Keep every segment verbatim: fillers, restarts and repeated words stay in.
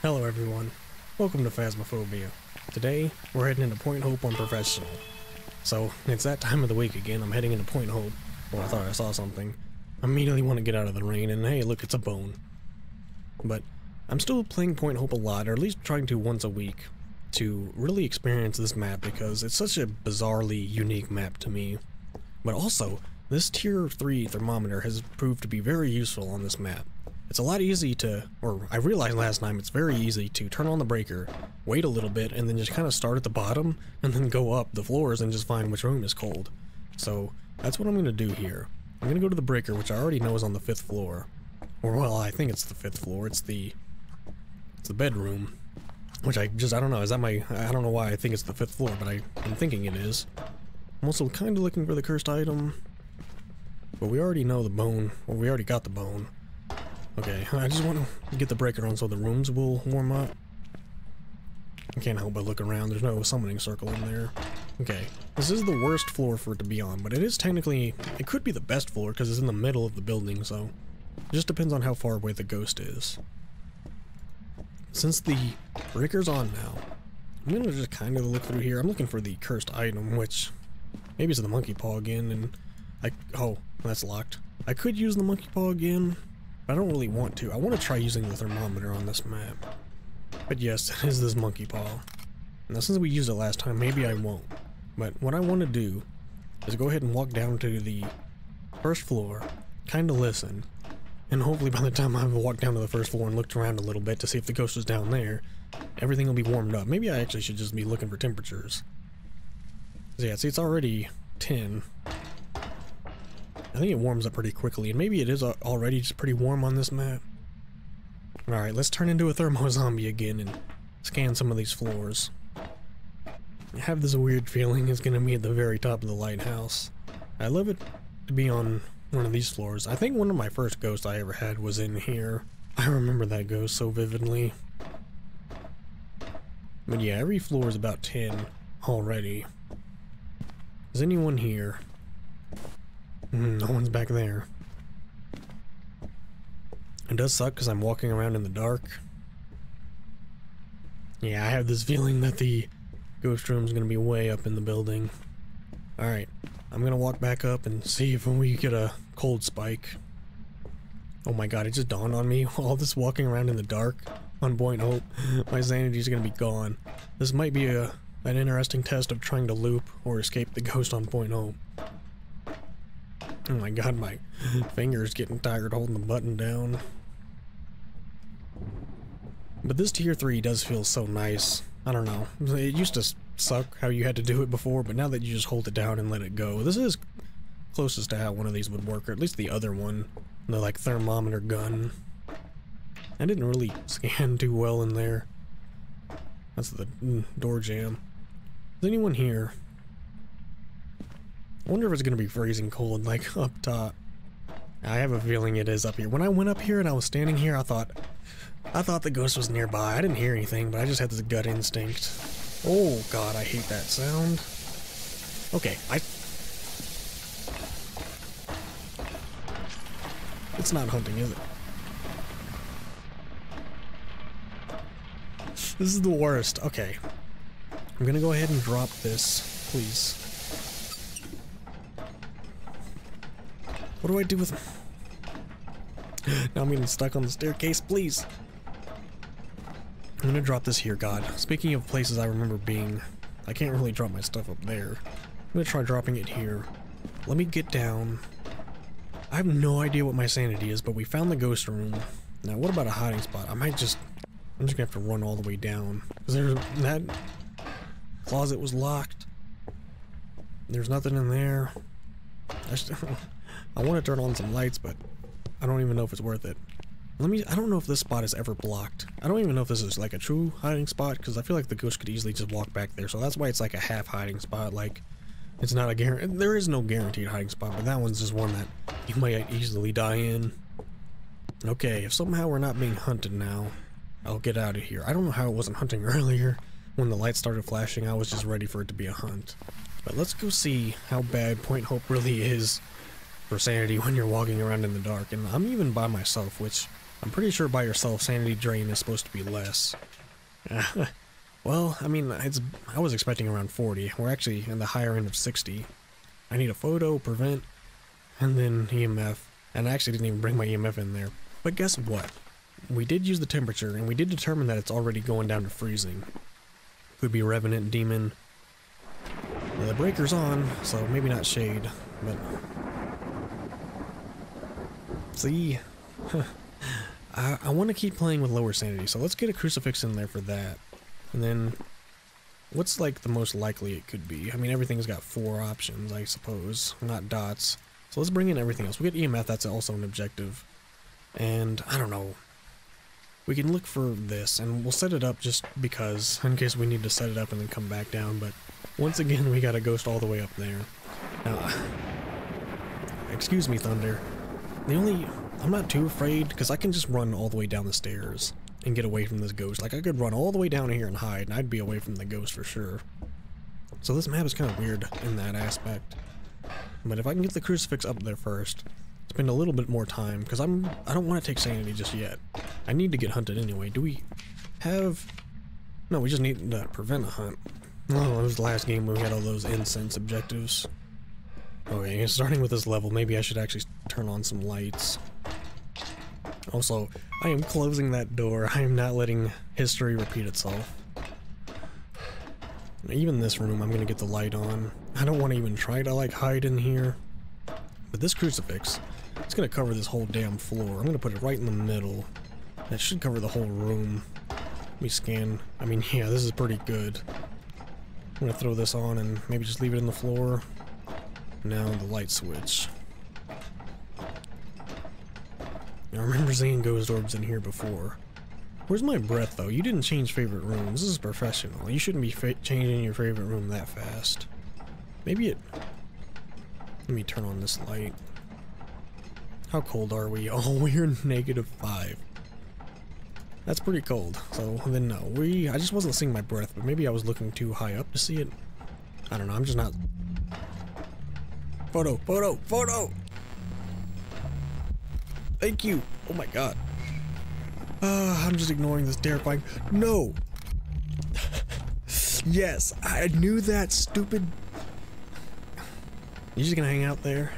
Hello everyone, welcome to Phasmophobia. Today, we're heading into Point Hope on Professional. So, it's that time of the week again. I'm heading into Point Hope. Well, I thought I saw something. I immediately want to get out of the rain, and hey, look, it's a bone. But, I'm still playing Point Hope a lot, or at least trying to once a week, to really experience this map, because it's such a bizarrely unique map to me. But also, this tier three thermometer has proved to be very useful on this map. It's a lot easy to, or I realized last time, it's very easy to turn on the breaker, wait a little bit, and then just kind of start at the bottom, and then go up the floors and just find which room is cold. So, that's what I'm going to do here. I'm going to go to the breaker, which I already know is on the fifth floor. Or, well, I think it's the fifth floor, it's the, it's the bedroom. Which I just, I don't know, is that my, I don't know why I think it's the fifth floor, but I, I'm thinking it is. I'm also kind of looking for the cursed item. But we already know the bone, well, we already got the bone. Okay, I just want to get the breaker on so the rooms will warm up. I can't help but look around, there's no summoning circle in there. Okay, this is the worst floor for it to be on, but it is technically, it could be the best floor because it's in the middle of the building, so it just depends on how far away the ghost is. Since the breaker's on now, I'm going to just kind of look through here. I'm looking for the cursed item, which maybe it's the monkey paw again, and I, oh, that's locked. I could use the monkey paw again. I don't really want to. I want to try using the thermometer on this map. But yes, it is this monkey paw. Now since we used it last time, maybe I won't. But what I want to do is go ahead and walk down to the first floor, kind of listen, and hopefully by the time I've walked down to the first floor and looked around a little bit to see if the ghost is down there, everything will be warmed up. Maybe I actually should just be looking for temperatures. So yeah, see, it's already ten. I think it warms up pretty quickly, and maybe it is already just pretty warm on this map. Alright, let's turn into a thermo zombie again and scan some of these floors. I have this weird feeling it's going to be at the very top of the lighthouse. I love it to be on one of these floors. I think one of my first ghosts I ever had was in here. I remember that ghost so vividly. But yeah, every floor is about ten already. Is anyone here? No one's back there. It does suck because I'm walking around in the dark. Yeah, I have this feeling that the ghost room's gonna be way up in the building. Alright, I'm gonna walk back up and see if we get a cold spike. Oh my god, it just dawned on me. All this walking around in the dark on Point Hope, my sanity's gonna be gone. This might be a an interesting test of trying to loop or escape the ghost on Point Hope. Oh my god, my finger's getting tired holding the button down. But this tier three does feel so nice. I don't know. It used to suck how you had to do it before, but now that you just hold it down and let it go, this is closest to how one of these would work, or at least the other one. The, like, thermometer gun. I didn't really scan too well in there. That's the door jam. Is anyone here? I wonder if it's going to be freezing cold, like, up top. I have a feeling it is up here. When I went up here and I was standing here, I thought... I thought the ghost was nearby. I didn't hear anything, but I just had this gut instinct. Oh, god, I hate that sound. Okay, I... It's not hunting, is it? This is the worst. Okay. I'm going to go ahead and drop this, please. What do I do with them? Now I'm getting stuck on the staircase, please. I'm gonna drop this here, god. Speaking of places I remember being, I can't really drop my stuff up there. I'm gonna try dropping it here. Let me get down. I have no idea what my sanity is, but we found the ghost room. Now, what about a hiding spot? I might just... I'm just gonna have to run all the way down. Because there's... that... closet was locked. There's nothing in there. I just... I want to turn on some lights, but I don't even know if it's worth it. Let me, I don't know if this spot is ever blocked. I don't even know if this is like a true hiding spot, because I feel like the ghost could easily just walk back there, so that's why it's like a half hiding spot, like, it's not a guarantee, there is no guaranteed hiding spot, but that one's just one that you might easily die in. Okay, if somehow we're not being hunted now, I'll get out of here. I don't know how it wasn't hunting earlier. When the lights started flashing, I was just ready for it to be a hunt. But let's go see how bad Point Hope really is for sanity when you're walking around in the dark, and I'm even by myself, which I'm pretty sure by yourself sanity drain is supposed to be less. Uh, well, I mean, it's I was expecting around forty. We're actually in the higher end of sixty. I need a photo, prevent, and then E M F. And I actually didn't even bring my E M F in there. But guess what? We did use the temperature, and we did determine that it's already going down to freezing. Could be Revenant, Demon. Now the breaker's on, so maybe not Shade, but... See? I, I want to keep playing with lower sanity, so let's get a Crucifix in there for that. And then, what's like the most likely it could be? I mean, everything's got four options, I suppose, not dots. So let's bring in everything else. We get E M F, that's also an objective. And, I don't know. We can look for this, and we'll set it up just because, in case we need to set it up and then come back down, but once again, we got a ghost all the way up there. Now, excuse me, Thunder. The only... I'm not too afraid, because I can just run all the way down the stairs and get away from this ghost. Like, I could run all the way down here and hide, and I'd be away from the ghost for sure. So this map is kind of weird in that aspect. But if I can get the Crucifix up there first, spend a little bit more time, because I'm I don't want to take sanity just yet. I need to get hunted anyway. Do we have... No, we just need to prevent a hunt. Oh, it was the last game where we had all those incense objectives. Okay, starting with this level, maybe I should actually turn on some lights. Also, I am closing that door. I am not letting history repeat itself. Even this room, I'm gonna get the light on. I don't want to even try to, like, hide in here. But this Crucifix, it's gonna cover this whole damn floor. I'm gonna put it right in the middle. That should cover the whole room. Let me scan. I mean, yeah, this is pretty good. I'm gonna throw this on and maybe just leave it in the floor. Now the light switch. I remember seeing ghost orbs in here before. Where's my breath, though? You didn't change favorite rooms. This is professional. You shouldn't be fa changing your favorite room that fast. Maybe it... Let me turn on this light. How cold are we? Oh, we're negative five. That's pretty cold. So, then no. We... I just wasn't seeing my breath, but maybe I was looking too high up to see it. I don't know. I'm just not... Photo! Photo! Photo! Thank you! Oh my god. Uh, I'm just ignoring this terrifying... No! Yes! I knew that stupid... You just gonna hang out there?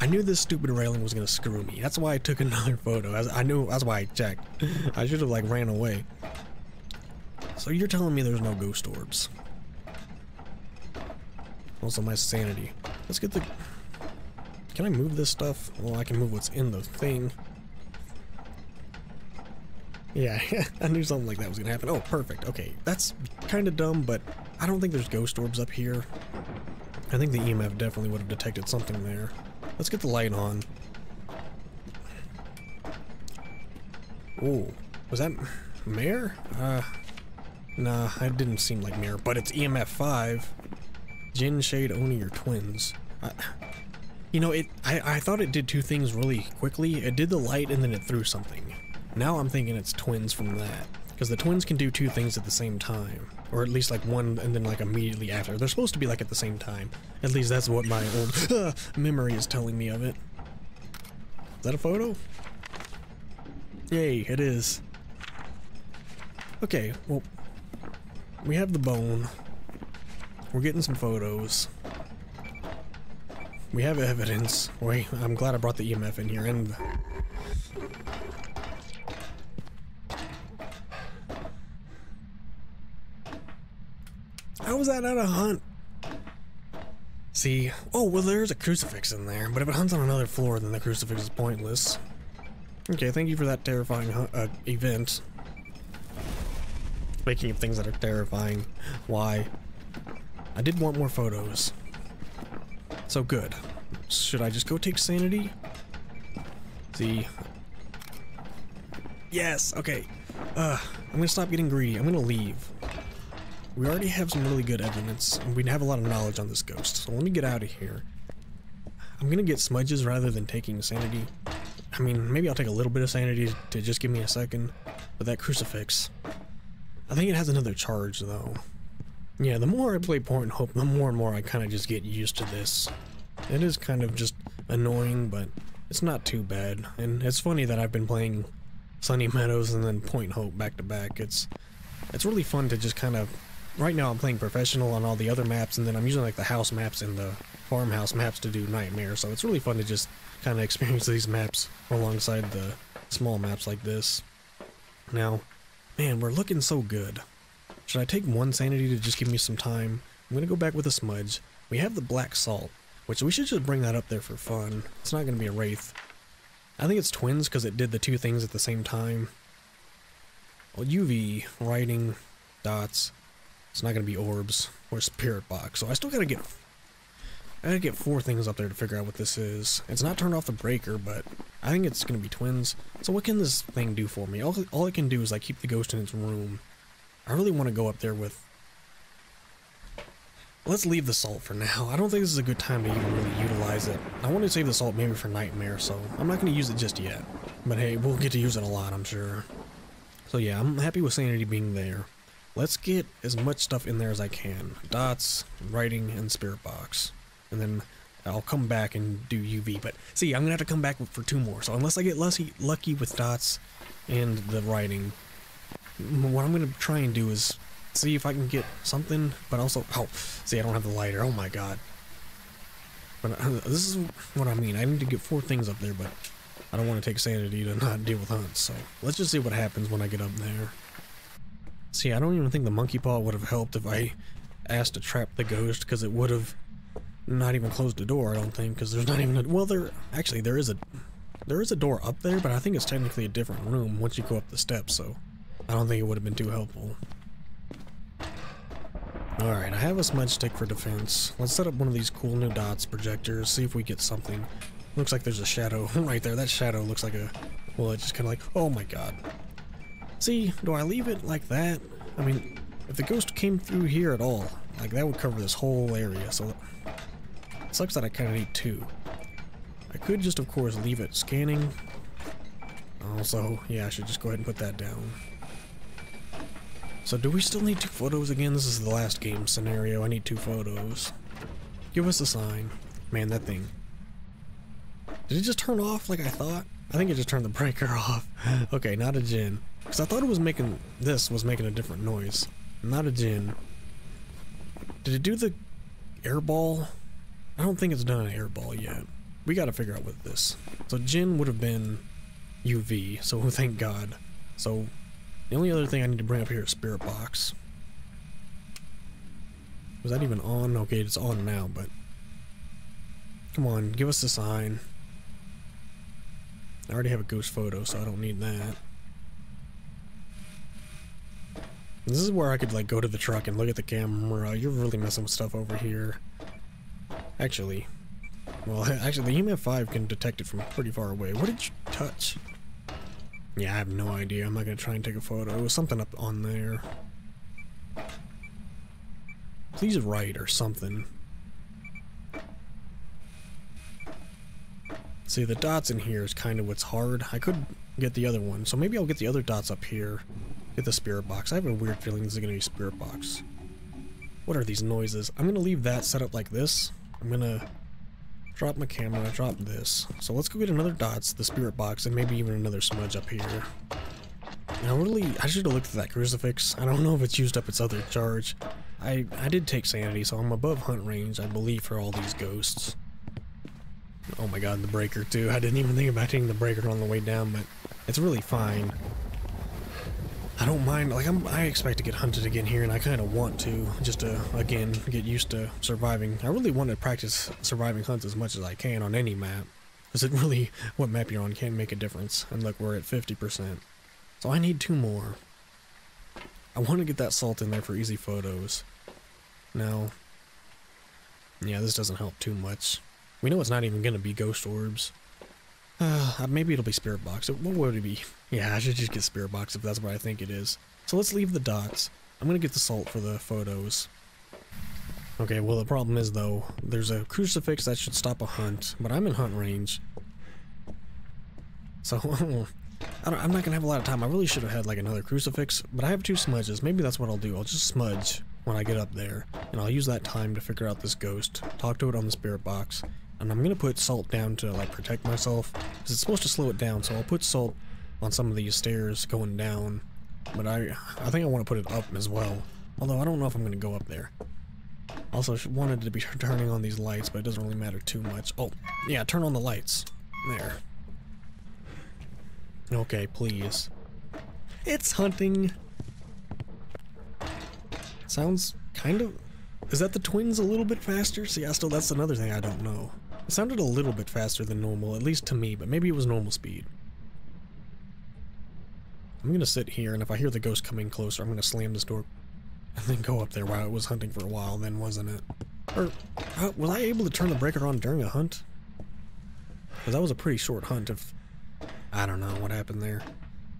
I knew this stupid railing was gonna screw me. That's why I took another photo. I, I knew... That's why I checked. I should have, like, ran away. So you're telling me there's no ghost orbs. Also, my sanity. Let's get the... Can I move this stuff? Well, I can move what's in the thing. Yeah, I knew something like that was gonna happen. Oh, perfect. Okay, that's kind of dumb, but I don't think there's ghost orbs up here. I think the E M F definitely would have detected something there. Let's get the light on. Ooh, was that Mare? Uh, nah, it didn't seem like Mare, but it's E M F five. Jin, Shade, Oni are twins. I, you know, it. I, I thought it did two things really quickly. It did the light and then it threw something. Now I'm thinking it's twins from that, because the twins can do two things at the same time, or at least like one and then like immediately after. They're supposed to be like at the same time. At least that's what my old uh, memory is telling me of it. Is that a photo? Yay, it is. Okay, well, we have the bone. We're getting some photos. We have evidence. Wait, I'm glad I brought the E M F in here and... How was that not a hunt? See, oh, well, there's a Crucifix in there, but if it hunts on another floor, then the Crucifix is pointless. Okay, thank you for that terrifying uh, event. Speaking of things that are terrifying, why? I did want more photos. So good. Should I just go take sanity? See. Yes, okay. Uh, I'm gonna stop getting greedy. I'm gonna leave. We already have some really good evidence, and we have a lot of knowledge on this ghost, so let me get out of here. I'm gonna get smudges rather than taking sanity. I mean, maybe I'll take a little bit of sanity to just give me a second, but that Crucifix... I think it has another charge, though. Yeah, the more I play Point Hope, the more and more I kind of just get used to this. It is kind of just annoying, but it's not too bad, and it's funny that I've been playing Sunny Meadows and then Point Hope back to back. It's it's really fun to just kind of... Right now I'm playing professional on all the other maps, and then I'm using like the house maps and the farmhouse maps to do Nightmare, so it's really fun to just kind of experience these maps alongside the small maps like this. Now, man, we're looking so good. Should I take one sanity to just give me some time? I'm gonna go back with a smudge. We have the black salt, which we should just bring that up there for fun. It's not gonna be a wraith. I think it's twins because it did the two things at the same time. Well, U V, writing, dots. It's not gonna be orbs or spirit box. So I still gotta get, I gotta get four things up there to figure out what this is. It's not turned off the breaker, but I think it's gonna be twins. So what can this thing do for me? All, all it can do is like keep the ghost in its room. I really want to go up there with. Let's leave the salt for now. I don't think this is a good time to even really utilize it. I want to save the salt maybe for Nightmare, so I'm not going to use it just yet. But hey, we'll get to use it a lot, I'm sure. So yeah, I'm happy with sanity being there. Let's get as much stuff in there as I can. Dots, writing, and spirit box. And then I'll come back and do U V. But see, I'm going to have to come back for two more. So unless I get lucky with dots and the writing, what I'm going to try and do is... see if I can get something, but also, oh, see, I don't have the lighter, oh my god. But uh, this is what I mean, I need to get four things up there, but I don't want to take sanity to not deal with hunts, so let's just see what happens when I get up there. See, I don't even think the monkey paw would have helped if I asked to trap the ghost, because it would have not even closed the door, I don't think, because there's not even a, well, there, actually, there is a, there is a door up there, but I think it's technically a different room once you go up the steps, so I don't think it would have been too helpful. Alright, I have a smudge stick for defense. Let's set up one of these cool new dots projectors, see if we get something. Looks like there's a shadow right there. That shadow looks like a... well, it's just kind of like... oh my god. See, do I leave it like that? I mean, if the ghost came through here at all, like that would cover this whole area, so... it sucks that I kind of need two. I could just, of course, leave it scanning. Also, yeah, I should just go ahead and put that down. So do we still need two photos again? This is the last game scenario. I need two photos. Give us a sign. Man, that thing. Did it just turn off like I thought? I think it just turned the breaker off. Okay, not a djinn. Because I thought it was making... this was making a different noise. Not a djinn. Did it do the airball? I don't think it's done an airball yet. We gotta figure out what this. So djinn would have been U V, so thank god. So... the only other thing I need to bring up here is Spirit Box. Was that even on? Okay, it's on now, but... come on, give us a sign. I already have a ghost photo, so I don't need that. This is where I could, like, go to the truck and look at the camera. You're really messing with stuff over here. Actually... well, actually, the E M F five can detect it from pretty far away. What did you touch? Yeah, I have no idea. I'm not gonna try and take a photo. It was something up on there. Please write or something. See, the dots in here is kind of what's hard. I could get the other one, so maybe I'll get the other dots up here. Get the spirit box. I have a weird feeling this is gonna be spirit box. What are these noises? I'm gonna leave that set up like this. I'm gonna... drop my camera, drop this. So let's go get another dots, the spirit box, and maybe even another smudge up here. Now really, I should have looked at that crucifix. I don't know if it's used up its other charge. I, I did take sanity, so I'm above hunt range, I believe, for all these ghosts. Oh my god, the breaker too. I didn't even think about taking the breaker on the way down, but it's really fine. I don't mind, like, I'm, I expect to get hunted again here, and I kind of want to, just to, again, get used to surviving. I really want to practice surviving hunts as much as I can on any map, because it really, what map you're on can make a difference. And look, we're at fifty percent. So I need two more. I want to get that salt in there for easy photos. Now, yeah, this doesn't help too much. We know it's not even going to be ghost orbs. Uh, maybe it'll be Spirit Box. What would it be? Yeah, I should just get Spirit Box if that's what I think it is. So let's leave the dots. I'm gonna get the salt for the photos. Okay, well the problem is though, there's a crucifix that should stop a hunt, but I'm in hunt range. So, I don't, I'm not gonna have a lot of time. I really should have had like another crucifix, but I have two smudges. Maybe that's what I'll do. I'll just smudge when I get up there, and I'll use that time to figure out this ghost, talk to it on the Spirit Box. And I'm gonna put salt down to like protect myself, because it's supposed to slow it down. So I'll put salt on some of these stairs going down, but I I think I want to put it up as well, although I don't know if I'm going to go up there. Also, she wanted to be turning on these lights, but it doesn't really matter too much. Oh, yeah, turn on the lights. There. Okay, please. It's hunting! Sounds kind of... Is that the twins a little bit faster? See, I still, that's another thing I don't know. It sounded a little bit faster than normal, at least to me, but maybe it was normal speed. I'm gonna sit here, and if I hear the ghost coming closer, I'm gonna slam this door and then go up there. Wow, it was hunting for a while then, wasn't it? Or, uh, was I able to turn the breaker on during a hunt? Because that was a pretty short hunt if... I don't know what happened there.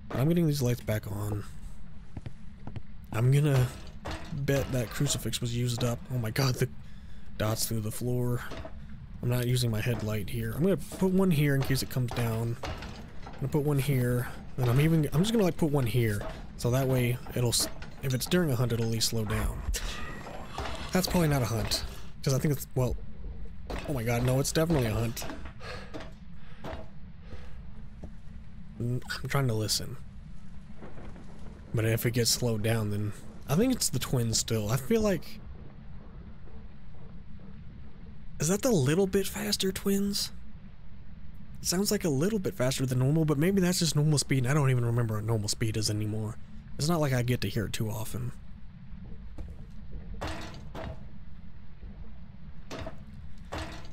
But I'm getting these lights back on. I'm gonna bet that crucifix was used up. Oh my god, the dots through the floor. I'm not using my headlight here. I'm gonna put one here in case it comes down. I'm gonna put one here. And I'm even... I'm just gonna, like, put one here. So that way, it'll... If it's during a hunt, it'll at least slow down. That's probably not a hunt. Because I think it's... Well... Oh my god, no, it's definitely a hunt. I'm trying to listen. But if it gets slowed down, then... I think it's the twins still. I feel like... Is that the little bit faster twins? It sounds like a little bit faster than normal, but maybe that's just normal speed, and I don't even remember what normal speed is anymore. It's not like I get to hear it too often.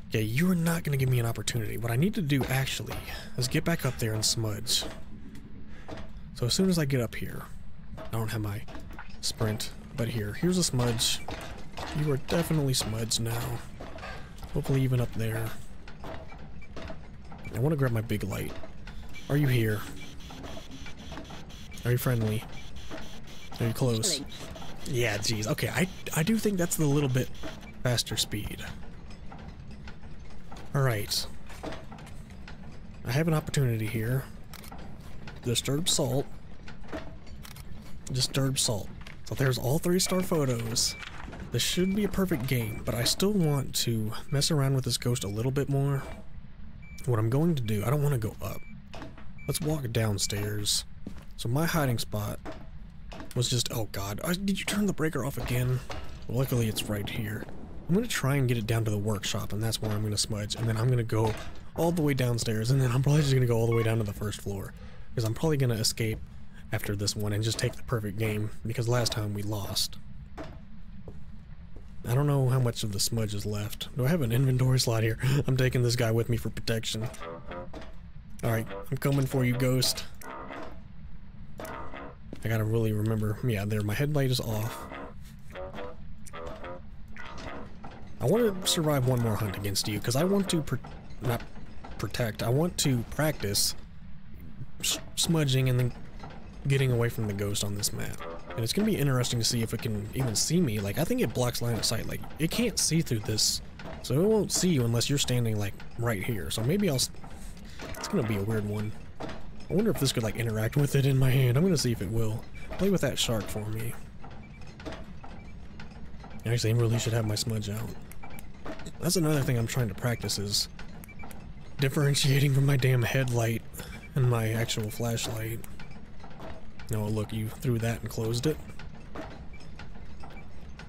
Okay, you're not going to give me an opportunity. What I need to do, actually, is get back up there and smudge. So as soon as I get up here... I don't have my sprint, but here. Here's a smudge. You are definitely smudged now. Hopefully even up there. I want to grab my big light. Are you here? Are you friendly? Are you close? Yeah, geez. Okay, I, I do think that's the little bit faster speed. Alright. I have an opportunity here. Disturb salt. Disturb salt. So there's all three star photos. This should be a perfect game, but I still want to mess around with this ghost a little bit more. What I'm going to do, I don't want to go up. Let's walk downstairs. So my hiding spot was just... Oh god, I, did you turn the breaker off again? Well, luckily it's right here. I'm going to try and get it down to the workshop, and that's where I'm going to smudge. And then I'm going to go all the way downstairs, and then I'm probably just going to go all the way down to the first floor. Because I'm probably going to escape after this one and just take the perfect game, because last time we lost. I don't know how much of the smudge is left. Do I have an inventory slot here? I'm taking this guy with me for protection. Alright, I'm coming for you, ghost. I gotta really remember. Yeah, there, my headlight is off. I want to survive one more hunt against you, because I want to pro not protect. I want to practice smudging and then getting away from the ghost on this map. And it's gonna be interesting to see if it can even see me. Like, I think it blocks line of sight. Like, it can't see through this, so it won't see you unless you're standing, like, right here. So maybe I'll... It's gonna be a weird one. I wonder if this could, like, interact with it in my hand. I'm gonna see if it will. Play with that shark for me. Actually, I really should have my smudge out. That's another thing I'm trying to practice, is differentiating from my damn headlight and my actual flashlight. No, look, you threw that and closed it.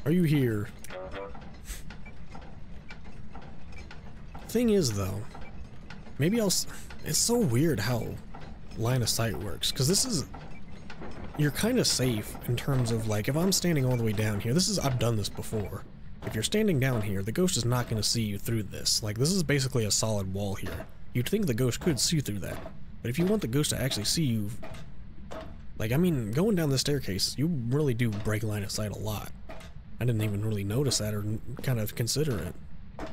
Are you here? Thing is, though, maybe I'll... S it's so weird how line of sight works, because this is... You're kind of safe in terms of, like, if I'm standing all the way down here, this is... I've done this before. If you're standing down here, the ghost is not going to see you through this. Like, this is basically a solid wall here. You'd think the ghost could see through that, but if you want the ghost to actually see you... Like, I mean, going down the staircase, you really do break line of sight a lot. I didn't even really notice that or kind of consider it.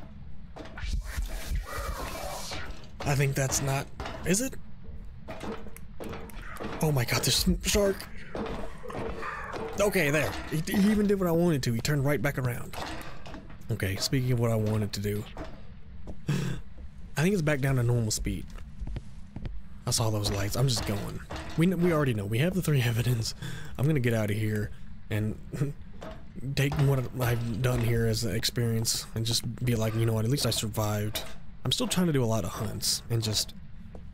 I think that's not... Is it? Oh my god, there's a shark! Okay, there. He, he even did what I wanted to. He turned right back around. Okay, speaking of what I wanted to do. I think it's back down to normal speed. I saw those lights. I'm just going. We we already know. We have the three evidence. I'm gonna get out of here and take what I've done here as an experience and just be like, you know what, at least I survived. I'm still trying to do a lot of hunts and just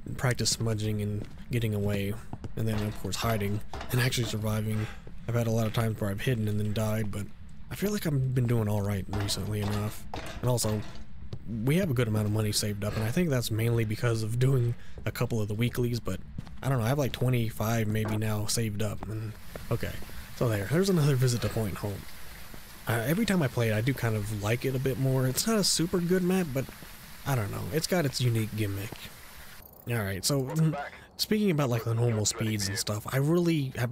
and practice smudging and getting away, and then of course hiding and actually surviving. I've had a lot of times where I've hidden and then died, but I feel like I've been doing all right recently enough. And also, we have a good amount of money saved up, and I think that's mainly because of doing a couple of the weeklies, but I don't know, I have like twenty-five maybe now saved up. And okay, so there, there's another visit to Point Hope. Uh, every time I play it, I do kind of like it a bit more. It's not a super good map, but I don't know, it's got its unique gimmick. Alright, so speaking about like the normal speeds and stuff, I really have,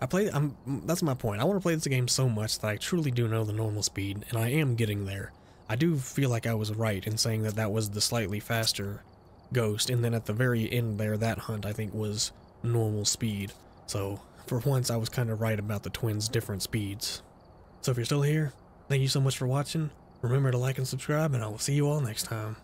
I play, I'm, that's my point. I want to play this game so much that I truly do know the normal speed, and I am getting there. I do feel like I was right in saying that that was the slightly faster ghost, and then at the very end there, that hunt I think was normal speed. So for once I was kind of right about the twins' different speeds. So if you're still here, thank you so much for watching. Remember to like and subscribe, and I will see you all next time.